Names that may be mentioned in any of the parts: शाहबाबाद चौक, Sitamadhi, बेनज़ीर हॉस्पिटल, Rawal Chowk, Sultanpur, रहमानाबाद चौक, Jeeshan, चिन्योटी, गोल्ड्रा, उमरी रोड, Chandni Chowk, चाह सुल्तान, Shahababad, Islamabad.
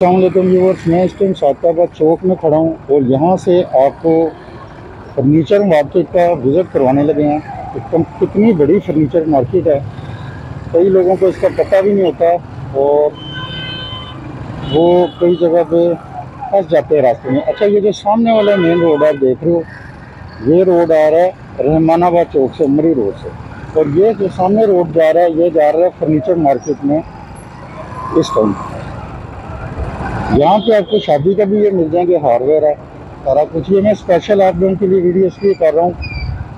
अस्सलामुअलैकुम व्यूअर्स, मैं इस टाइम शाहबाबाद चौक में खड़ा हूँ और यहाँ से आपको फर्नीचर मार्केट का विज़िट करवाने लगे हैं। एकदम कितनी बड़ी फर्नीचर मार्केट है, कई लोगों को इसका पता भी नहीं होता और वो कई जगह पे फंस जाते हैं रास्ते में। अच्छा, ये जो सामने वाला मेन रोड आप देख रहे हो, ये रोड आ रहा है रहमानाबाद चौक से, उमरी रोड से, और ये जो सामने रोड जा रहा है ये जा रहा है फर्नीचर मार्केट में। इस टाइम यहाँ पे आपको शादी का भी ये मिल जाएंगे, हार्डवेयर है सारा कुछ। ये मैं स्पेशल आप लोगों के लिए वीडियो इसलिए कर रहा हूँ,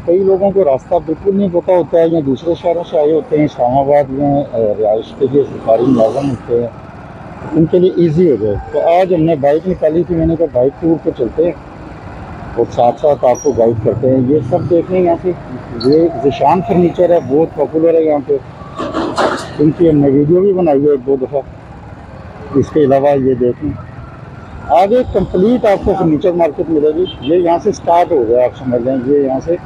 कई लोगों को रास्ता बिल्कुल नहीं पता होता है या दूसरे शहरों से आए होते हैं इस्लामाबाद में रिहाइश के लिए, सरकारी मुलाजम होते हैं, उनके लिए इजी हो जाए। तो आज हमने बाइक निकाली थी, मैंने कहा बाइक टूर पर चलते हैं और साथ साथ आपको गाइड करते हैं। ये सब देख लें, यहाँ से ये जीशान फर्नीचर है, बहुत पॉपुलर है यहाँ पर, इनकी हमने वीडियो भी बनाई है एक दो दफ़ा। इसके अलावा ये देखें आगे कंप्लीट आपको फर्नीचर मार्केट मिलेगी। ये यहाँ से स्टार्ट हो गया, आप समझ लें ये यहाँ से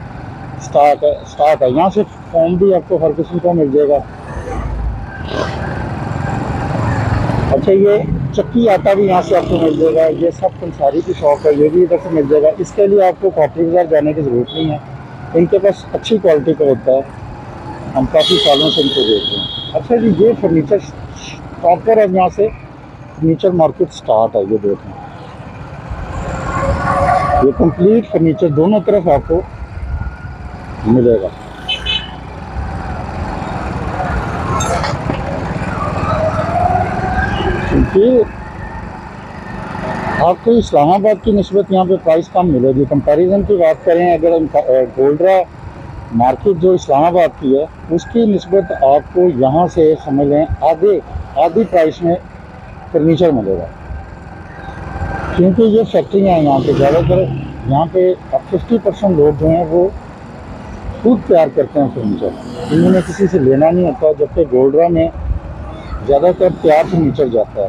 स्टार्ट है। यहाँ से फॉर्म भी आपको हर किसी का मिल जाएगा। अच्छा, ये चक्की आटा भी यहाँ से आपको मिल जाएगा। ये सब कंसारी की शॉप है, ये भी इधर से मिल जाएगा। इसके लिए आपको काफी बाजार जाने की ज़रूरत नहीं है, इनके पास अच्छी क्वालिटी का होता है, हम काफ़ी सालों से इनको देखते हैं। अच्छा जी, ये फर्नीचर प्रॉपर है, यहाँ से फर्नीचर मार्केट स्टार्ट है। ये देखें, ये कंप्लीट फर्नीचर दोनों तरफ आपको मिलेगा। क्योंकि आपको इस्लामाबाद की निस्बत यहाँ पे प्राइस कम मिलेगी। कंपैरिजन की बात करें, अगर गोल्ड्रा मार्केट जो इस्लामाबाद की है उसकी निस्बत आपको यहाँ से समझ लें आधी प्राइस में फर्नीचर मिलेगा। क्योंकि ये फैक्ट्रियाँ हैं यहाँ पे, ज़्यादातर यहाँ पे 50% लोग जो हैं वो खुद तैयार करते हैं फर्नीचर, इन्होंने किसी से लेना नहीं होता। जबकि गोल्ड्रा में ज़्यादातर तैयार फर्नीचर जाता है,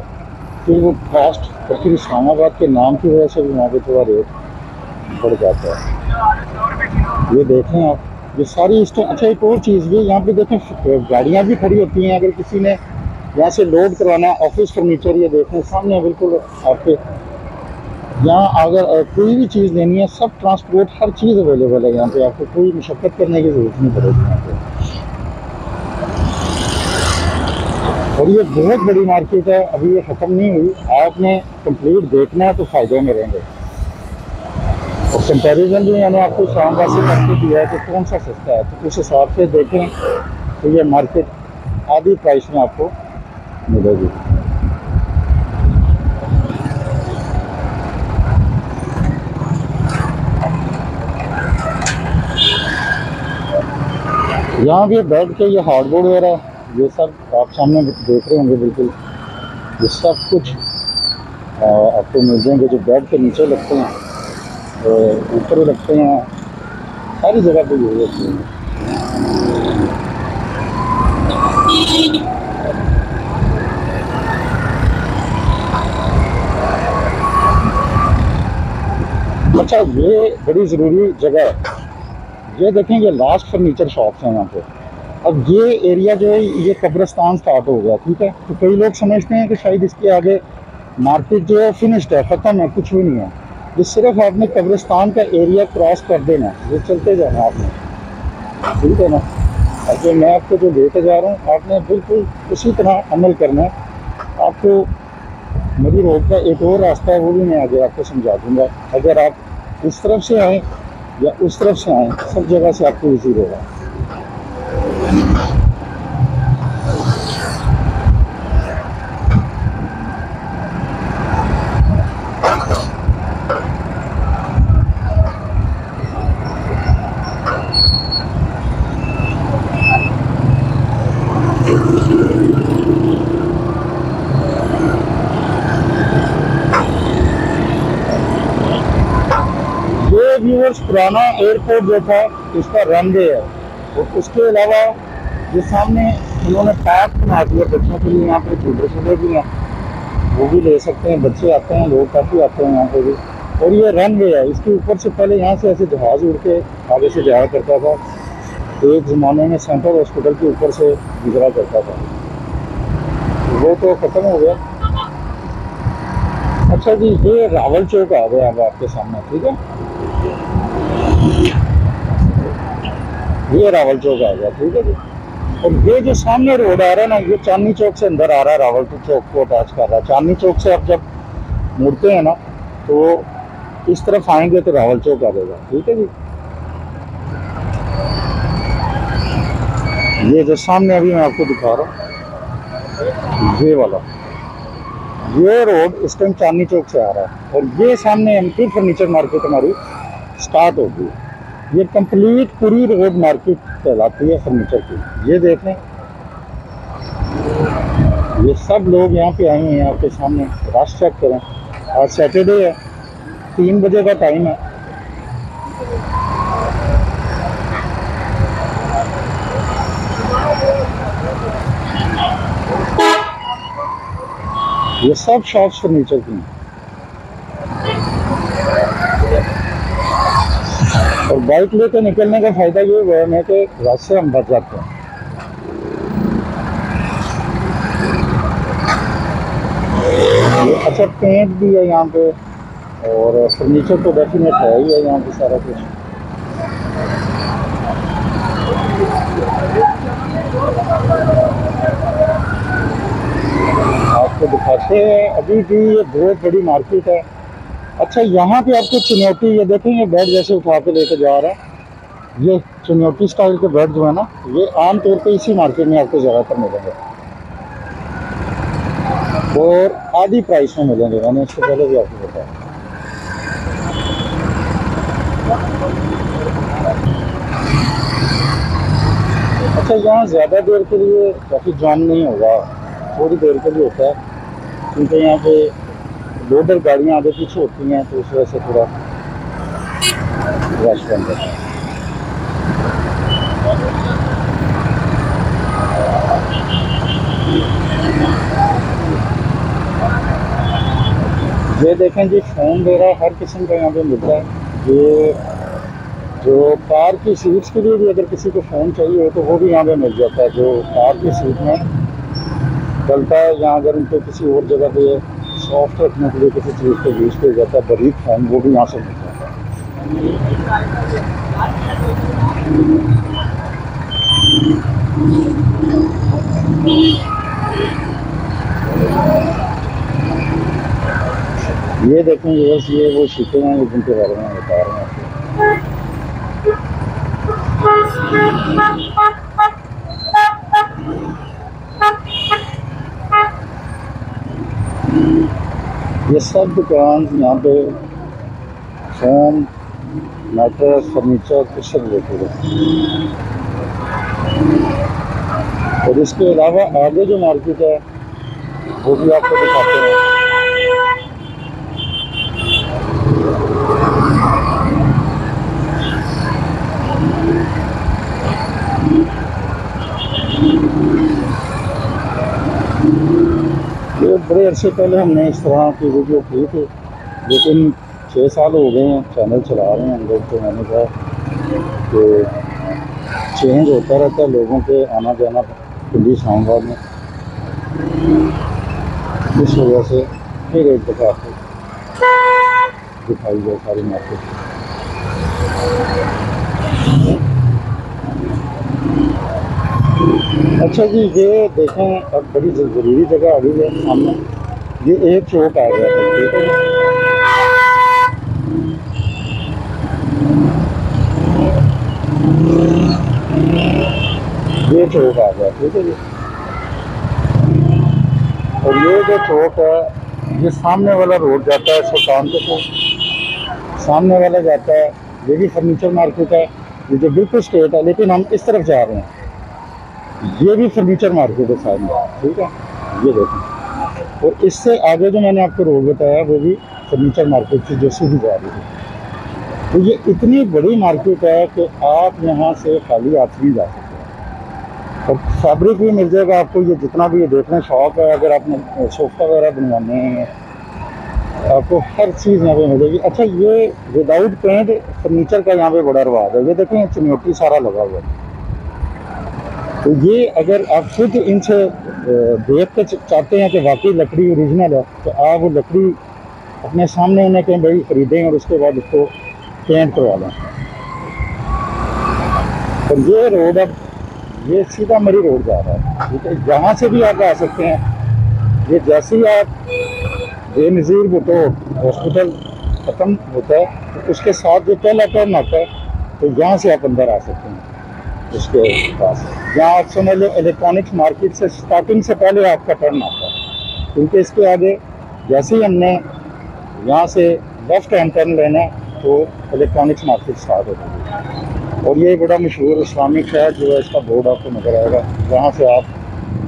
फिर वो कॉस्ट, और फिर इस्लामाबाद के नाम की वजह से भी वहाँ पर थोड़ा रेट बढ़ जाता है। ये देखें आप, ये सारी इस टाइम। अच्छा, एक और चीज़ भी यहाँ पर देखें, गाड़ियाँ भी खड़ी होती हैं, अगर किसी ने यहाँ से लोड करवाना ऑफिस फर्नीचर। ये देखें सामने बिल्कुल आपके, यहाँ अगर कोई भी चीज़ लेनी है, सब ट्रांसपोर्ट हर चीज़ अवेलेबल है यहाँ पे, आपको कोई मशक्क़त करने की ज़रूरत नहीं पड़ेगी यहाँ पे। और ये बहुत बड़ी मार्केट है, अभी ये ख़त्म नहीं हुई, आपने कंप्लीट देखना है तो फ़ायदे में रहेंगे। और कंपेरिजन भी मैंने आपको इस्लामाबाद से करके दिया है कि कौन सा सस्ता है, तो उस हिसाब से देखें तो ये मार्केट आधी प्राइस में आपको मिलेगी। यहाँ भी बैठ के ये हार्डबोर्ड वगैरह ये सब आप सामने देख रहे होंगे, बिल्कुल ये सब कुछ आपको मिल जाएंगे, जो बेड के नीचे लगते हैं, ऊपर लगते हैं, सारी जगह पे ये लगते हैं। अच्छा, ये बड़ी ज़रूरी जगह है, ये देखें ये लास्ट फर्नीचर शॉप्स हैं यहाँ पे। अब ये एरिया जो है ये कब्रिस्तान स्टार्ट हो गया, ठीक है, तो कई लोग समझते हैं कि शायद इसके आगे मार्केट जो है फिनिश्ड है, ख़त्म है, कुछ भी नहीं है। ये सिर्फ आपने कब्रिस्तान का एरिया क्रॉस कर देना, ये चलते जाना आपने, ठीक है ना। अच्छा, मैं आपको जो लेके जा रहा हूँ आपने बिल्कुल उसी तरह अमल करना है। आपको मेरी रोड का एक और रास्ता है, वो भी मैं आगे आपको समझा दूँगा। अगर आप इस तरफ से आएँ या उस तरफ से आएँ, सब जगह से आपको ईजी होगा। पुराना एयरपोर्ट जो था इसका रनवे है, और उसके अलावा जो सामने उन्होंने पार्क बना दिया बच्चों के लिए, यहाँ पे छोटे छोटे भी हैं, वो भी ले सकते हैं, बच्चे आते हैं, लोग काफ़ी आते हैं यहाँ पे भी। और ये रनवे है, इसके ऊपर से पहले यहाँ से ऐसे जहाज़ उड़ के आगे से जाया करता था, एक ज़माने में सेंट्रल हॉस्पिटल के ऊपर से गुजरा करता था, वो तो ख़त्म हो गया। अच्छा जी, ये रावल चौक आ रहे हैं अब आपके सामने, ठीक है, ये रावल चौक आ गया, ठीक है जी। और ये जो सामने रोड आ रहा है ना, ये चांदनी चौक से अंदर आ रहा है, रावल चौक को अटैच कर रहा है। चांदनी चौक से आप जब मुड़ते हैं ना तो इस तरफ आएंगे तो रावल चौक आ जाएगा, ठीक है जी। ये जो सामने अभी मैं आपको दिखा रहा हूँ, ये वाला, ये रोड इस टाइम चांदनी चौक से आ रहा है। और ये सामने एमपी फर्नीचर मार्केट हमारी स्टार्ट होगी। ये कंप्लीट पूरी रोड मार्केट कहलाती है फर्नीचर की। ये देखें, ये सब लोग यहाँ पे आए हैं, आपके सामने रास्ता चेक करें। आज सैटरडे है, 3 बजे का टाइम है। ये सब शॉप्स फर्नीचर की हैं। और बाइक लेकर निकलने का फायदा ये हुआ है कि रास्ते हम बच जाते हैं। अच्छा, पेंट भी है यहाँ पे और फर्नीचर तो डेफिनेट है ही है यहाँ पे सारा कुछ। आपको दिखाते हैं अभी भी, ये बहुत बड़ी मार्केट है। अच्छा, यहाँ पे आपको चिन्योटी, ये देखें, ये बेड जैसे उठा के लेके जा रहा है। ये चिन्योटी स्टाइल के बेड जो है ना, ये आमतौर पे इसी मार्केट में आपको ज़्यादातर मिलेंगे और आधी प्राइस में मिलेंगे। मैंने इससे पहले भी आपको बताया। अच्छा, यहाँ ज़्यादा देर के लिए काफ़ी जाम नहीं होगा, थोड़ी देर के लिए होता है, क्योंकि यहाँ पे लोडर गाड़ियाँ आगे पीछे होती हैं, तो उस वजह से थोड़ा रश बन जाता है। ये देखें जी, फोन वगैरह हर किस्म का यहाँ पे मिलता है। ये जो कार की सीट्स के लिए भी अगर किसी को फ़ोन चाहिए हो तो वो भी यहाँ पे मिल जाता है। जो कार की सीट में चलता है, यहाँ अगर उनको किसी और जगह पे सॉफ्ट रखने के लिए किसी चीज़ को यूज़ किया जाता है, बारीक फोन, वो भी यहाँ से मिल जाता है। ये देखें, ये वो सीटें हैं जिनके बारे में बता रहे हैं। ये सब दुकान यहाँ पे फोम, मैट्रेस, फर्नीचर, इस सब लेते हैं। और इसके अलावा आगे जो मार्केट है वो भी आपको दिखाते हैं। बड़े अरसे पहले हमने इस तरह की वीडियो की थी, लेकिन 6 साल हो गए हैं चैनल चला रहे हैं हम लोग, तो मैंने कहा कि चेंज होता रहता है लोगों के आना जाना दिल्ली शाहबाद में, इस वजह से फिर एक दफ़ा दिखाई गई सारी मार्केट। अच्छा जी, ये देखें, अब बड़ी ज़रूरी जगह आ गई है सामने। ये एक चौक आ गया था, ठीक है, ये चौक आ गया, ठीक है जी। और ये जो चौक है, ये सामने वाला रोड जाता है सुल्तानपुर को, सामने वाला जाता है, ये भी फर्नीचर मार्केट है। ये जो बिल्कुल स्ट्रेट है, लेकिन हम इस तरफ जा रहे हैं, ये भी फर्नीचर मार्केट है सामने, ठीक है, ये देखें। और इससे आगे जो मैंने आपको रोड बताया वो भी फर्नीचर मार्केट से जो सीधी जा रही है। तो ये इतनी बड़ी मार्केट है कि आप यहाँ से खाली हाथ नहीं जा सकते हैं। और फैब्रिक भी मिल जाएगा आपको, ये जितना भी ये देखना शौक है, अगर आपने सोफा वगैरह बनवाने हैं, आपको हर चीज़ यहाँ पर मिलेगी। अच्छा, ये विदाउट पेंट फर्नीचर का यहाँ पर बड़ा रिवाज है। ये देखें, चिन्योटी सारा लगा हुआ है। तो ये अगर आप खुद इनसे देख के चाहते हैं कि वाकई लकड़ी ओरिजिनल है, तो आप वो लकड़ी अपने सामने उन्हें कहीं बड़ी खरीदें और उसके बाद उसको पेंट करवा दें। और ये रोड अब ये सीतामढ़ी रोड जा रहा है, जहाँ से भी आप आ सकते हैं। ये जैसे ही आप बेनज़ीर हॉस्पिटल ख़त्म होता है तो उसके साथ जो पहला टर्न आता है तो यहाँ से आप अंदर आ सकते हैं। उसके पास यहाँ आप समझ लो इलेक्ट्रॉनिक्स मार्केट से स्टार्टिंग से पहले आपका टर्न आता है, क्योंकि इसके आगे जैसे ही हमने यहाँ से लेफ्ट हैंड टर्न लेना है तो इलेक्ट्रॉनिक्स मार्केट स्टार्ट होता है। और ये बड़ा मशहूर इस्लामिक शहर जो है, इसका बोर्ड आपको नजर आएगा, जहाँ से आप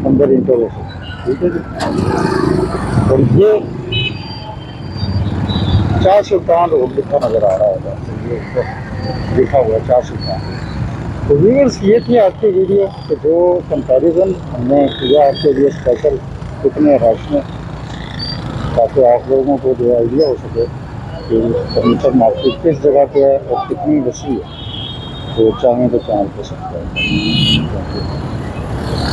अंदर इंटर हो सकते, ठीक है जी। और ये चाह सुल्तान रोड लिखा नज़र आ रहा होगा, तो ये ऊपर लिखा हुआ चाह सुल्तान। तो व्यूअर्स, ये थी आज की वीडियो कि जो कंपेरिजन हमने किया आपके लिए स्पेशल कितने राश में, ताकि आप लोगों को जो आइडिया हो सके कि फर्नीचर मार्केट किस जगह पे है और कितनी वसी है। तो चाहें तो चाह सकते हैं।